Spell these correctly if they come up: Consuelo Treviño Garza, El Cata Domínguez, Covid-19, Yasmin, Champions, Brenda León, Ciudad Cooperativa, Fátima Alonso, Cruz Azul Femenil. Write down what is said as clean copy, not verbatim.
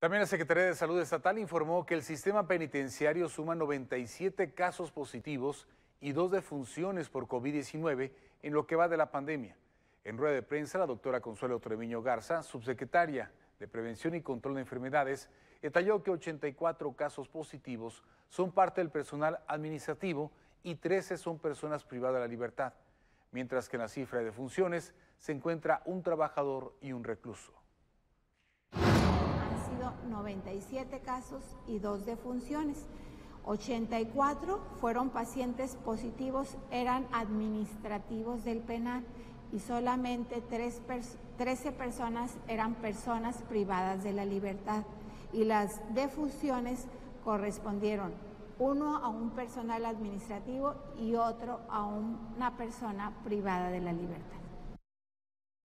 También la Secretaría de Salud Estatal informó que el sistema penitenciario suma 97 casos positivos y 2 defunciones por COVID-19 en lo que va de la pandemia. En rueda de prensa, la doctora Consuelo Treviño Garza, subsecretaria de Prevención y Control de Enfermedades, detalló que 84 casos positivos son parte del personal administrativo y 13 son personas privadas de la libertad, mientras que en la cifra de defunciones se encuentra un trabajador y un recluso. 97 casos y 2 defunciones. 84 fueron pacientes positivos, eran administrativos del penal y solamente 13 personas eran personas privadas de la libertad. Y las defunciones correspondieron uno a un personal administrativo y otro a una persona privada de la libertad.